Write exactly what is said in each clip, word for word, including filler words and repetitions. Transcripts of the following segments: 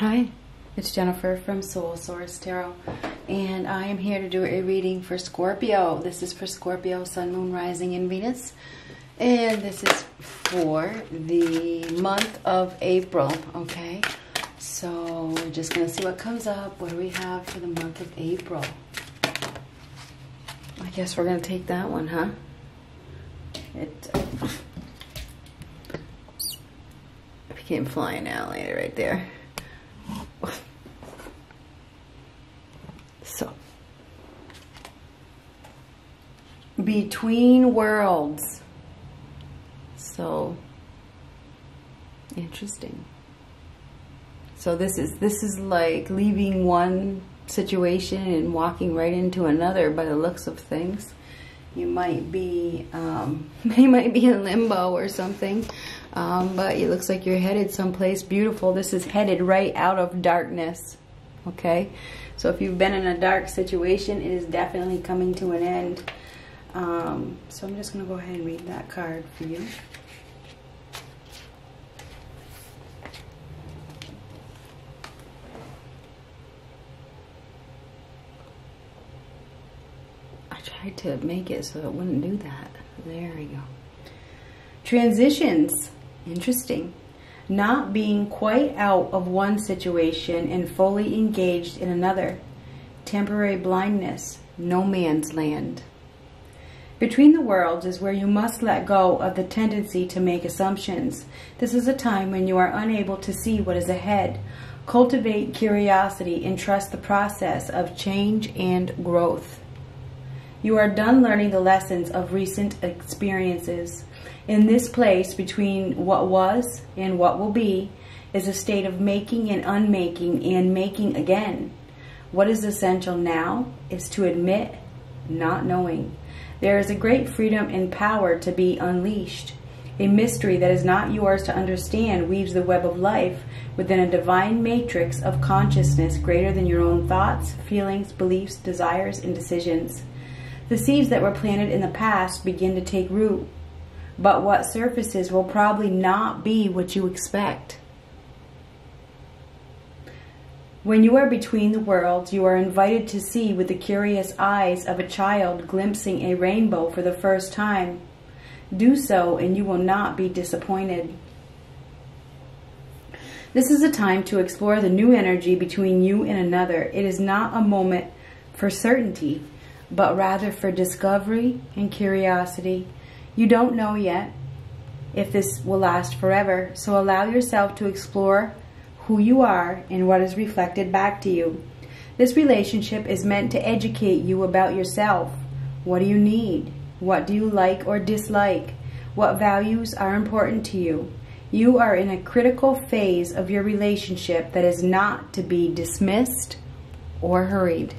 Hi, it's Jennifer from Soul Source Tarot, and I am here to do a reading for Scorpio. This is for Scorpio, Sun, Moon, Rising, and Venus, and this is for the month of April, okay? So we're just going to see what comes up, what do we have for the month of April? I guess we're going to take that one, huh? It became flying out later right there. So, between worlds. So interesting. So this is this is like leaving one situation and walking right into another. By the looks of things, you might be um, you might be in limbo or something. Um, but it looks like you're headed someplace beautiful. This is headed right out of darkness. Okay, so if you've been in a dark situation, it is definitely coming to an end. Um, so I'm just going to go ahead and read that card for you. I tried to make it so it wouldn't do that. There we go. Transitions. Interesting. Not being quite out of one situation and fully engaged in another. Temporary blindness. No man's land. Between the worlds is where you must let go of the tendency to make assumptions. This is a time when you are unable to see what is ahead. Cultivate curiosity and trust the process of change and growth. You are done learning the lessons of recent experiences. In this place between what was and what will be is a state of making and unmaking and making again. What is essential now is to admit not knowing. There is a great freedom and power to be unleashed. A mystery that is not yours to understand weaves the web of life within a divine matrix of consciousness greater than your own thoughts, feelings, beliefs, desires, and decisions. The seeds that were planted in the past begin to take root, but what surfaces will probably not be what you expect. When you are between the worlds, you are invited to see with the curious eyes of a child glimpsing a rainbow for the first time. Do so and you will not be disappointed. This is a time to explore the new energy between you and another. It is not a moment for certainty, but rather for discovery and curiosity. You don't know yet if this will last forever, so allow yourself to explore who you are and what is reflected back to you. This relationship is meant to educate you about yourself. What do you need? What do you like or dislike? What values are important to you? You are in a critical phase of your relationship that is not to be dismissed or hurried.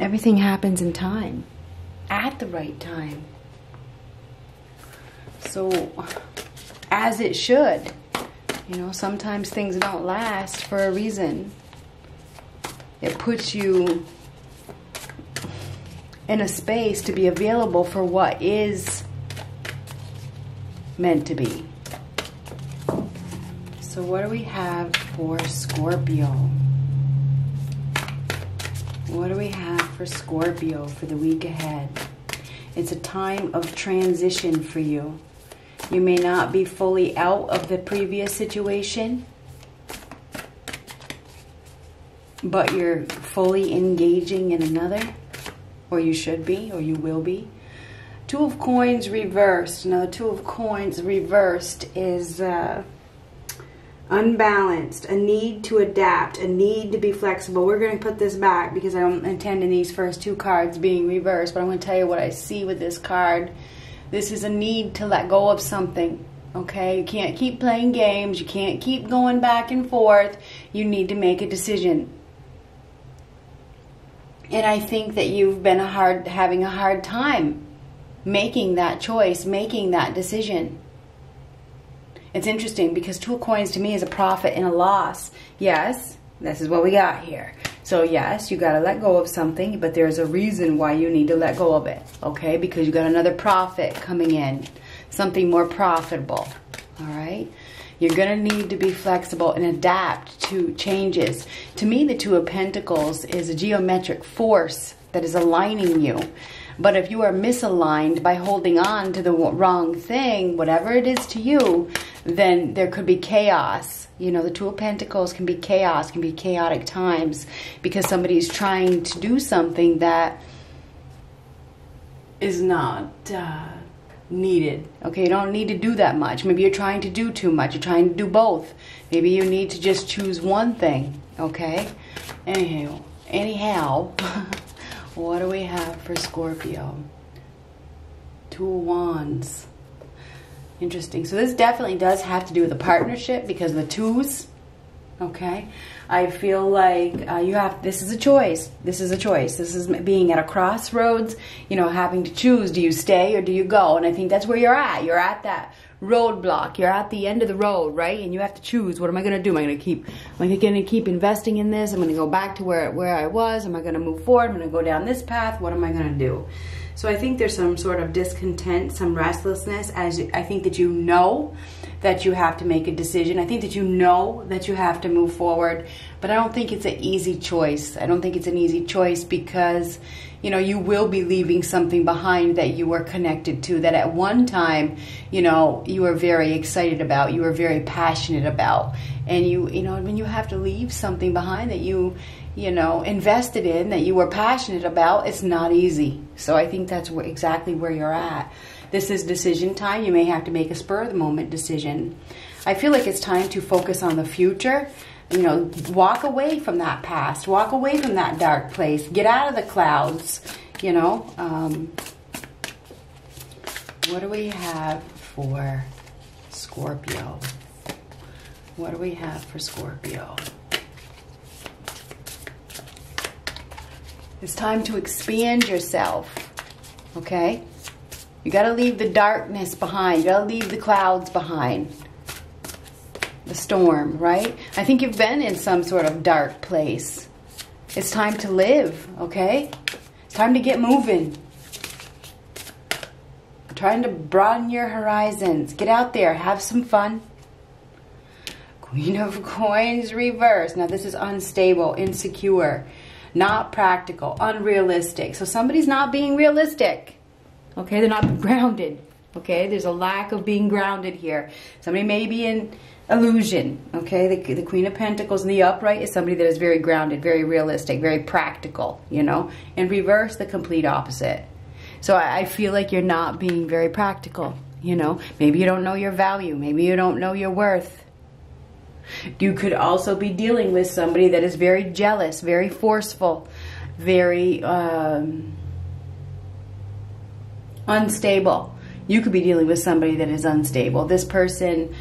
Everything happens in time, at the right time. So, as it should. You know, sometimes things don't last for a reason. It puts you in a space to be available for what is meant to be. So what do we have for Scorpio? What do we have for Scorpio for the week ahead? It's a time of transition for you. You may not be fully out of the previous situation, but you're fully engaging in another, or you should be, or you will be. Two of Coins reversed. Now, the Two of Coins reversed is uh, unbalanced, a need to adapt, a need to be flexible. We're going to put this back because I don't intend in these first two cards being reversed, but I'm going to tell you what I see with this card. This is a need to let go of something, okay? You can't keep playing games. You can't keep going back and forth. You need to make a decision. And I think that you've been a hard, having a hard time making that choice, making that decision. It's interesting because Two of Coins to me is a profit and a loss. Yes, this is what we got here. So yes, you gotta let go of something, but there's a reason why you need to let go of it, okay? Because you got another profit coming in, something more profitable, all right? You're going to need to be flexible and adapt to changes. To me, the Two of Pentacles is a geometric force that is aligning you. But if you are misaligned by holding on to the wrong thing, whatever it is to you, then there could be chaos. You know, the Two of Pentacles can be chaos, can be chaotic times, because somebody's trying to do something that is not uh, needed. Okay, you don't need to do that much. Maybe you're trying to do too much. You're trying to do both. Maybe you need to just choose one thing. Okay? Anyhow, anyhow, what do we have for Scorpio? Two of Wands. Interesting. So this definitely does have to do with a partnership because of the twos. Okay? I feel like uh, you have, this is a choice. This is a choice. This is being at a crossroads, you know, having to choose. Do you stay or do you go? And I think that's where you're at. You're at that roadblock. You're at the end of the road, right? And you have to choose. What am I going to do? Am I going to keep, am I going to keep investing in this? I'm going to go back to where, where I was. Am I going to move forward? I'm going to go down this path. What am I going to do? So I think there's some sort of discontent, some restlessness, as I think that you know that you have to make a decision. I think that you know that you have to move forward, but I don't think it's an easy choice. I don't think it's an easy choice because, you know, you will be leaving something behind that you were connected to, that at one time, you know, you were very excited about, you were very passionate about. And you, you know, I mean, you have to leave something behind that you, you know, invested in, that you were passionate about. It's not easy. So I think that's where, exactly where you're at. This is decision time. You may have to make a spur of the moment decision. I feel like it's time to focus on the future. You know, walk away from that past, walk away from that dark place, get out of the clouds, you know. Um, what do we have for Scorpio? What do we have for Scorpio? It's time to expand yourself, okay? You got to leave the darkness behind. You got to leave the clouds behind. The storm, right? I think you've been in some sort of dark place. It's time to live, okay? It's time to get moving. I'm trying to broaden your horizons. Get out there. Have some fun. Queen of Coins reverse. Now, this is unstable, insecure. Not practical, unrealistic. So somebody's not being realistic. Okay, they're not grounded. Okay, there's a lack of being grounded here. Somebody may be in illusion. Okay, the, the Queen of Pentacles in the upright is somebody that is very grounded, very realistic, very practical, you know. And reverse, the complete opposite. So I, I feel like you're not being very practical, you know. Maybe you don't know your value. Maybe you don't know your worth. You could also be dealing with somebody that is very jealous, very forceful, very um, unstable. You could be dealing with somebody that is unstable. This person,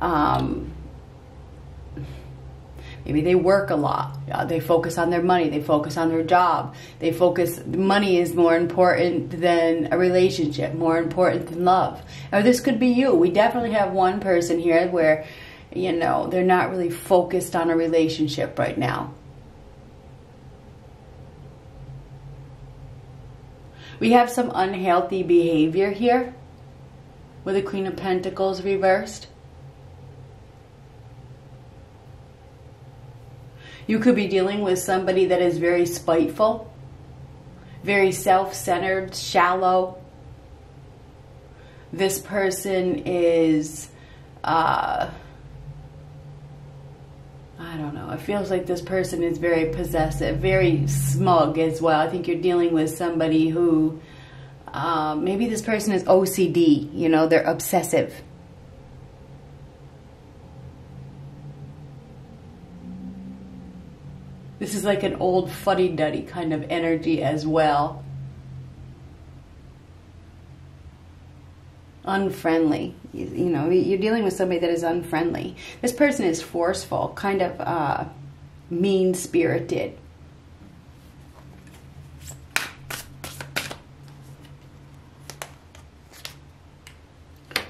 um, maybe they work a lot. Uh, they focus on their money. They focus on their job. They focus, money is more important than a relationship, more important than love. Or this could be you. We definitely have one person here where, you know, they're not really focused on a relationship right now. We have some unhealthy behavior here with the Queen of Pentacles reversed. You could be dealing with somebody that is very spiteful, very self-centered, shallow. This person is... Uh, I don't know. It feels like this person is very possessive, very smug as well. I think you're dealing with somebody who, uh, maybe this person is O C D, you know, they're obsessive. This is like an old fuddy-duddy kind of energy as well. Unfriendly. You, you know, you're dealing with somebody that is unfriendly. This person is forceful, kind of uh, mean-spirited.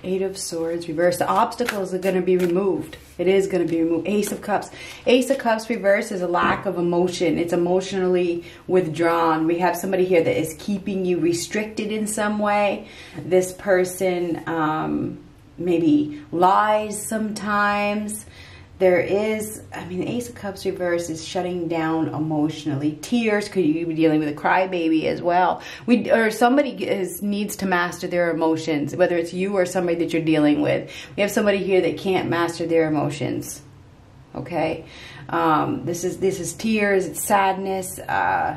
Eight of Swords reverse. The obstacles are going to be removed. It is going to be removed. Ace of Cups. Ace of Cups reverse is a lack of emotion. It's emotionally withdrawn. We have somebody here that is keeping you restricted in some way. This person um, maybe lies sometimes. There is, I mean, the Ace of Cups reverse is shutting down emotionally. Tears, could you be dealing with a crybaby as well? We, or somebody is, needs to master their emotions, whether it's you or somebody that you're dealing with. We have somebody here that can't master their emotions. Okay, um, this is this is tears, it's sadness, uh,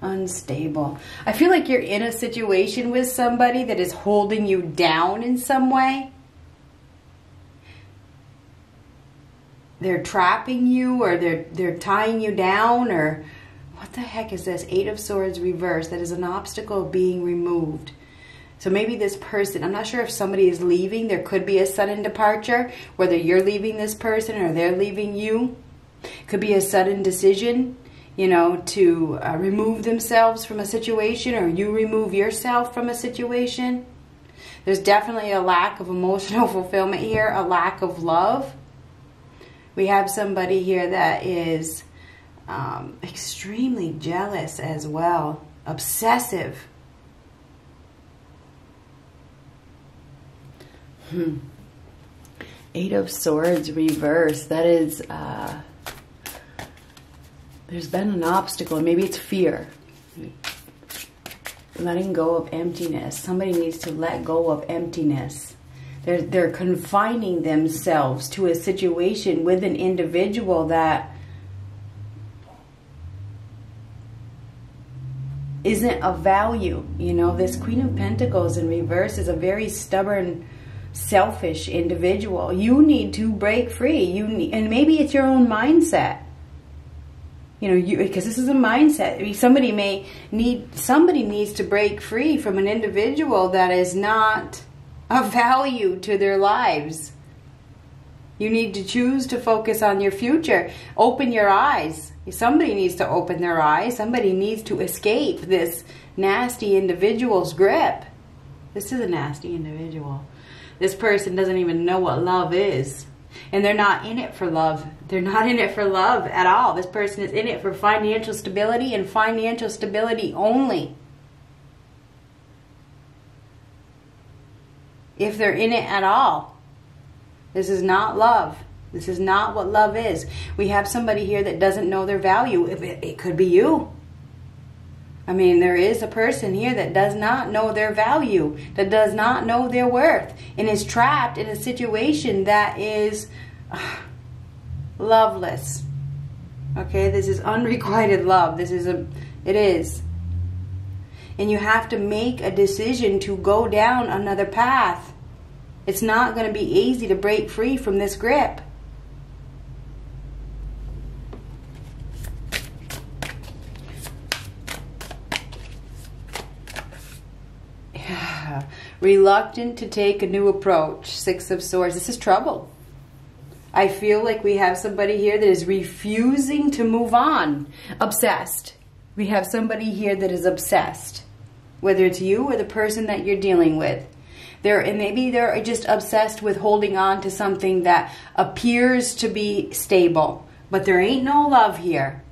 unstable. I feel like you're in a situation with somebody that is holding you down in some way. They're trapping you, or they're they're tying you down, or what the heck is this? Eight of Swords reverse. That is an obstacle being removed. So maybe this person, I'm not sure if somebody is leaving. There could be a sudden departure, whether you're leaving this person or they're leaving you. Could be a sudden decision, you know, to uh, remove themselves from a situation, or you remove yourself from a situation. There's definitely a lack of emotional fulfillment here, a lack of love. We have somebody here that is um, extremely jealous as well, obsessive. Hmm. Eight of Swords reverse. That is, uh, there's been an obstacle. Maybe it's fear. Letting go of emptiness. Somebody needs to let go of emptiness. They're, they're confining themselves to a situation with an individual that isn't of value. You know, this Queen of Pentacles in reverse is a very stubborn, selfish individual. You need to break free. You need, and maybe it's your own mindset. You know, you, because this is a mindset. I mean, somebody may need, somebody needs to break free from an individual that is not of value to their lives. You need to choose to focus on your future. Open your eyes. Somebody needs to open their eyes. Somebody needs to escape this nasty individual's grip. This is a nasty individual. This person doesn't even know what love is. And they're not in it for love. They're not in it for love at all. This person is in it for financial stability, and financial stability only. If they're in it at all. This is not love. This is not what love is. We have somebody here that doesn't know their value. It could be you. I mean, there is a person here that does not know their value, that does not know their worth, and is trapped in a situation that is uh, loveless. Okay, this is unrequited love. This is a, it is. And you have to make a decision to go down another path. It's not going to be easy to break free from this grip. Reluctant to take a new approach. Six of Swords. This is trouble. I feel like we have somebody here that is refusing to move on. Obsessed. We have somebody here that is obsessed. Whether it's you or the person that you're dealing with. They're, and maybe they're just obsessed with holding on to something that appears to be stable. But there ain't no love here.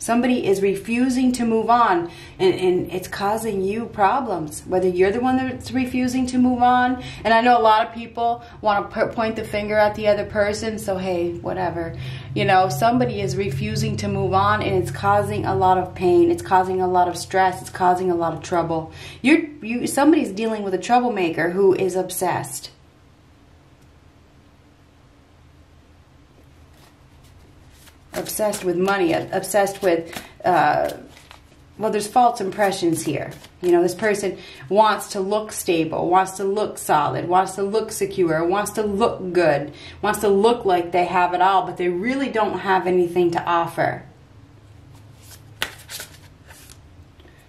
Somebody is refusing to move on, and, and it's causing you problems. Whether you're the one that's refusing to move on. And I know a lot of people want to point the finger at the other person. So, hey, whatever. You know, somebody is refusing to move on, and it's causing a lot of pain. It's causing a lot of stress. It's causing a lot of trouble. You're, you, somebody's dealing with a troublemaker who is obsessed. Obsessed with money, obsessed with, uh, well, there's false impressions here. You know, this person wants to look stable, wants to look solid, wants to look secure, wants to look good, wants to look like they have it all, but they really don't have anything to offer.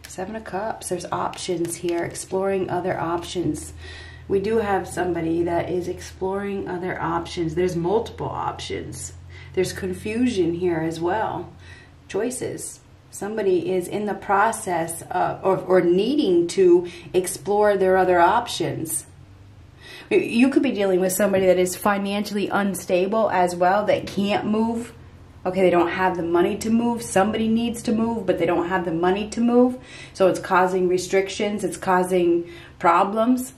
Seven of Cups, there's options here, exploring other options. We do have somebody that is exploring other options. There's multiple options. There's confusion here as well. Choices. Somebody is in the process of, or, or needing to explore their other options. You could be dealing with somebody that is financially unstable as well, that can't move. Okay, they don't have the money to move. Somebody needs to move, but they don't have the money to move. So it's causing restrictions. It's causing problems.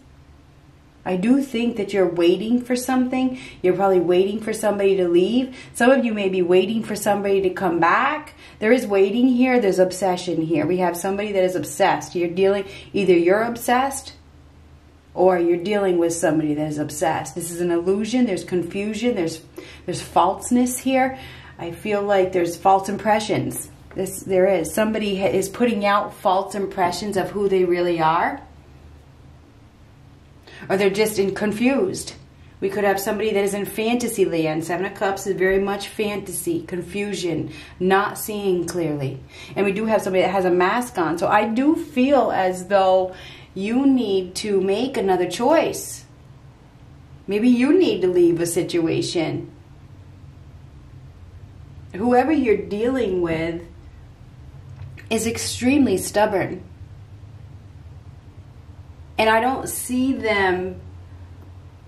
I do think that you're waiting for something. You're probably waiting for somebody to leave. Some of you may be waiting for somebody to come back. There is waiting here. There's obsession here. We have somebody that is obsessed. You're dealing, either you're obsessed or you're dealing with somebody that is obsessed. This is an illusion. There's confusion. There's, there's falseness here. I feel like there's false impressions. This, there is. Somebody is putting out false impressions of who they really are. Or they're just in confused. We could have somebody that is in fantasy land. Seven of Cups is very much fantasy, confusion, not seeing clearly. And we do have somebody that has a mask on. So I do feel as though you need to make another choice. Maybe you need to leave a situation. Whoever you're dealing with is extremely stubborn. And I don't see them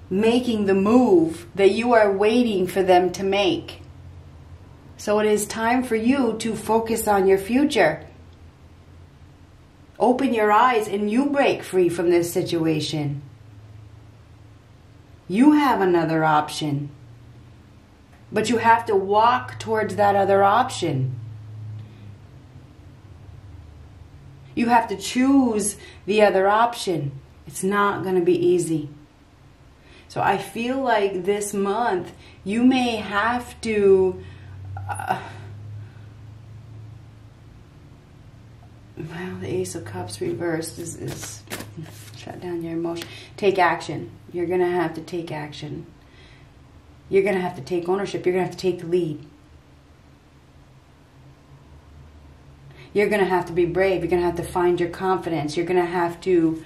making the move that you are waiting for them to make. So it is time for you to focus on your future. Open your eyes and you break free from this situation. You have another option. But you have to walk towards that other option. You have to choose the other option. It's not going to be easy. So I feel like this month you may have to, uh, well, the Ace of Cups reversed is, is shut down your emotion. Take action. You're going to have to take action. You're going to have to take ownership. You're going to have to take the lead. You're going to have to be brave. You're going to have to find your confidence. You're going to have to,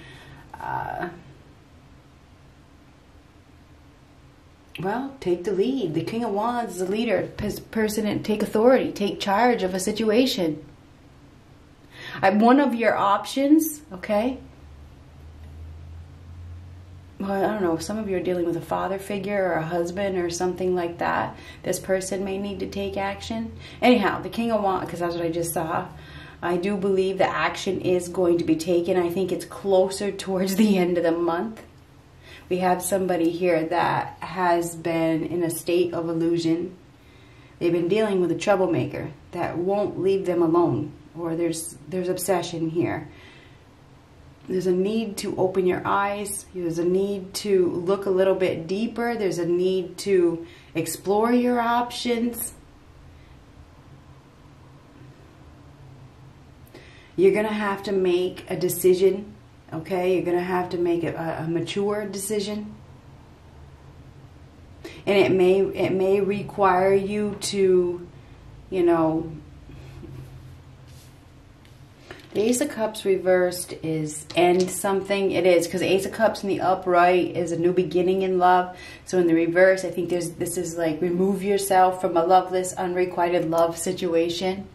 uh, well, take the lead. The King of Wands is a leader, person, and take authority, take charge of a situation. I, one of your options, okay? Well, I don't know. Some of you are dealing with a father figure or a husband or something like that. This person may need to take action. Anyhow, the King of Wands, because that's what I just saw. I do believe the action is going to be taken. I think it's closer towards the end of the month. We have somebody here that has been in a state of illusion. They've been dealing with a troublemaker that won't leave them alone. Or there's there's obsession here. There's a need to open your eyes. There's a need to look a little bit deeper. There's a need to explore your options. You're going to have to make a decision, okay? You're going to have to make a, a mature decision. And it may, it may require you to, you know... The Ace of Cups reversed is end something. It is, because Ace of Cups in the upright is a new beginning in love. So in the reverse, I think there's this is like remove yourself from a loveless, unrequited love situation.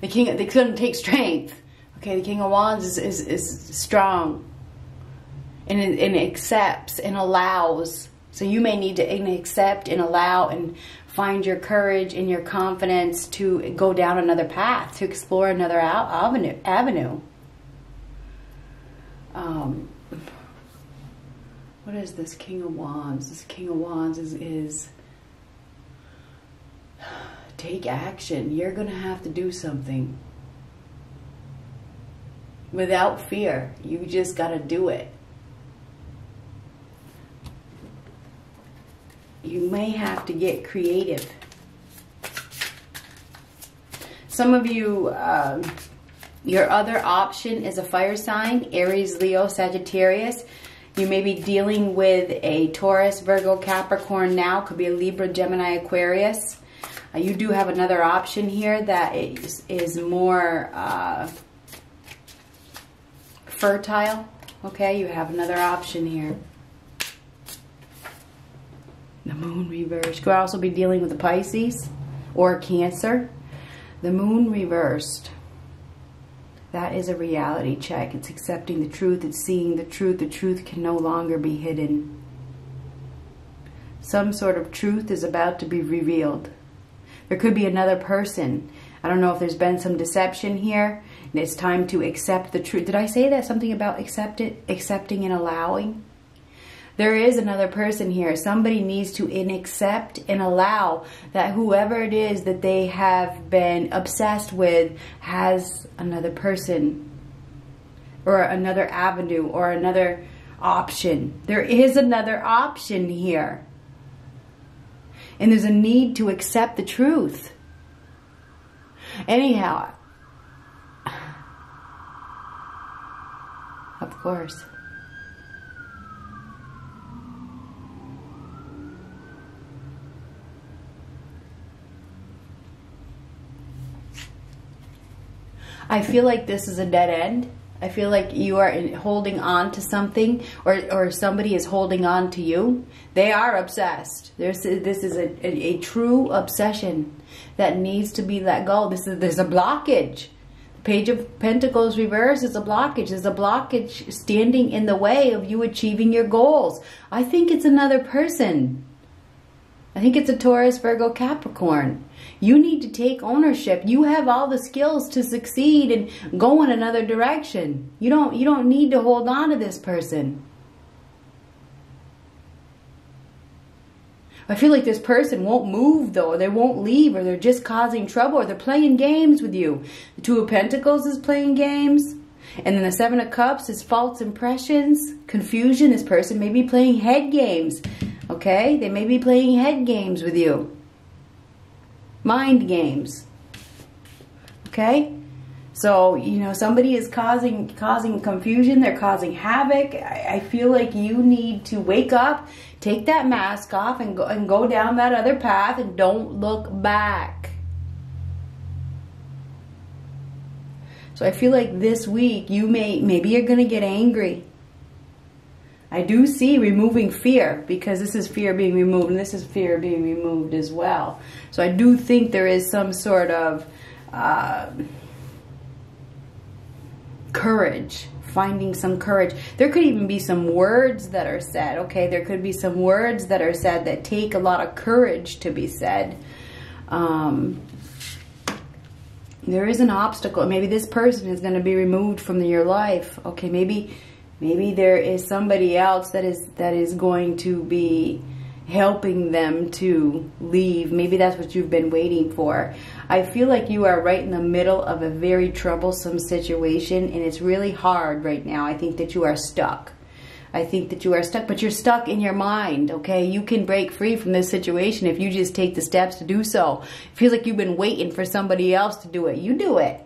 The King, they couldn't take strength. Okay, the King of Wands is, is, is strong and, and accepts and allows. So you may need to accept and allow and find your courage and your confidence to go down another path, to explore another avenue. avenue. Um, what is this King of Wands? This King of Wands is, is take action. You're going to have to do something. Without fear, you just got to do it. You may have to get creative. Some of you, um, your other option is a fire sign, Aries, Leo, Sagittarius. You may be dealing with a Taurus, Virgo, Capricorn now. Could be a Libra, Gemini, Aquarius. Uh, you do have another option here that is, is more uh, fertile. Okay, you have another option here. The moon reversed. You could also be dealing with the Pisces or Cancer. The moon reversed. That is a reality check. It's accepting the truth. It's seeing the truth. The truth can no longer be hidden. Some sort of truth is about to be revealed. There could be another person. I don't know if there's been some deception here. It's time to accept the truth. Did I say that? Something about accept it, accepting and allowing? there is another person here. Somebody needs to in accept and allow that whoever it is that they have been obsessed with has another person or another avenue or another option. There is another option here. And there's a need to accept the truth. Anyhow, of course. I feel like this is a dead end. I feel like you are in, holding on to something, or, or somebody is holding on to you. They are obsessed. There's, this is a, a, a true obsession that needs to be let go. This is, there's a blockage. The Page of Pentacles reverse is a blockage. There's a blockage standing in the way of you achieving your goals. I think it's another person. I think it's a Taurus, Virgo, Capricorn. You need to take ownership. You have all the skills to succeed and go in another direction. You don't, you don't need to hold on to this person. I feel like this person won't move though. They won't leave, or they're just causing trouble, or they're playing games with you. The Two of Pentacles is playing games. And then the Seven of Cups is false impressions, confusion. This person may be playing head games. Okay, they may be playing head games with you. Mind games. Okay? So, you know, somebody is causing causing confusion. They're causing havoc. I, I feel like you need to wake up, take that mask off, and go, and go down that other path, and don't look back. So I feel like this week, you may, maybe you're going to get angry. I do see removing fear, because this is fear being removed, and this is fear being removed as well. So I do think there is some sort of uh, courage, finding some courage. There could even be some words that are said, okay? There could be some words that are said that take a lot of courage to be said. Um, there is an obstacle. Maybe this person is going to be removed from your life. Okay, maybe... Maybe there is somebody else that is that is going to be helping them to leave. Maybe that's what you've been waiting for. I feel like you are right in the middle of a very troublesome situation, and it's really hard right now. I think that you are stuck. I think that you are stuck, but you're stuck in your mind, okay? You can break free from this situation if you just take the steps to do so. It feels like you've been waiting for somebody else to do it. You do it.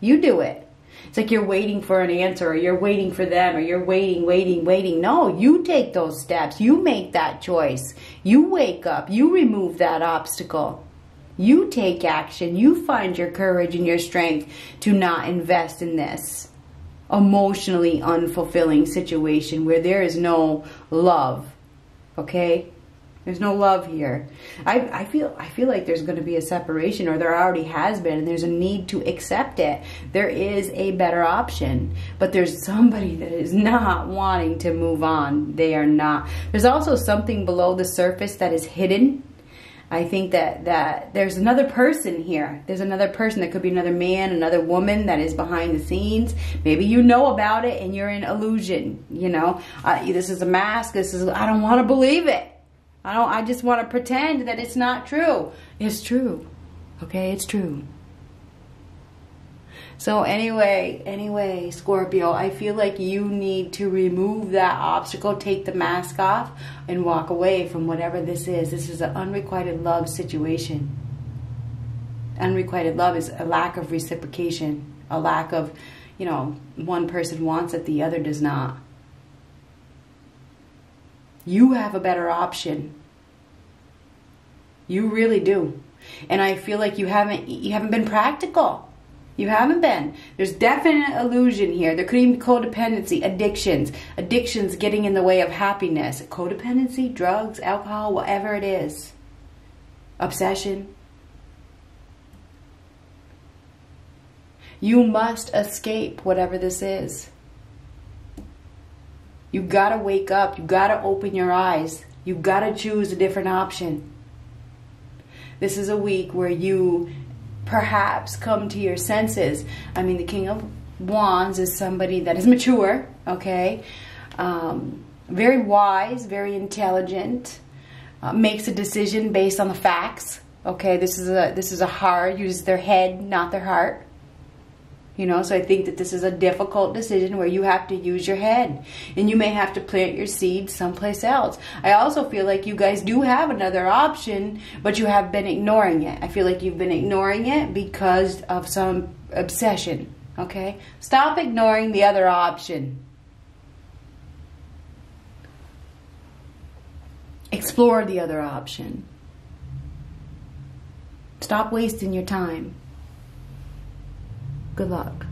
You do it. It's like you're waiting for an answer, or you're waiting for them, or you're waiting, waiting, waiting. No, you take those steps. You make that choice. You wake up. You remove that obstacle. You take action. You find your courage and your strength to not invest in this emotionally unfulfilling situation where there is no love. Okay? There's no love here. I, I feel I feel like there's going to be a separation, or there already has been, and there's a need to accept it. There is a better option, but there's somebody that is not wanting to move on. They are not. There's also something below the surface that is hidden. I think that, that there's another person here. There's another person. There could be another man, another woman that is behind the scenes. Maybe you know about it and you're in illusion. You know, uh, this is a mask. This is, I don't want to believe it. I don't, I just want to pretend that it's not true. It's true. Okay, it's true. So anyway, anyway, Scorpio, I feel like you need to remove that obstacle, take the mask off, and walk away from whatever this is. This is an unrequited love situation. Unrequited love is a lack of reciprocation, a lack of, you know, one person wants it, the other does not. You have a better option. You really do. And I feel like you haven't you haven't been practical. You haven't been. There's definite illusion here. There could even be codependency, addictions. Addictions getting in the way of happiness. Codependency, drugs, alcohol, whatever it is. Obsession. You must escape whatever this is. You gotta wake up. You gotta open your eyes. You gotta choose a different option. This is a week where you perhaps come to your senses. I mean, the King of Wands is somebody that is mature, okay? Um, very wise, very intelligent, uh, makes a decision based on the facts. Okay, this is a this is a hard, uses their head, not their heart. You know, so I think that this is a difficult decision where you have to use your head. And you may have to plant your seed someplace else. I also feel like you guys do have another option, but you have been ignoring it. I feel like you've been ignoring it because of some obsession. Okay? Stop ignoring the other option. Explore the other option. Stop wasting your time. Good luck.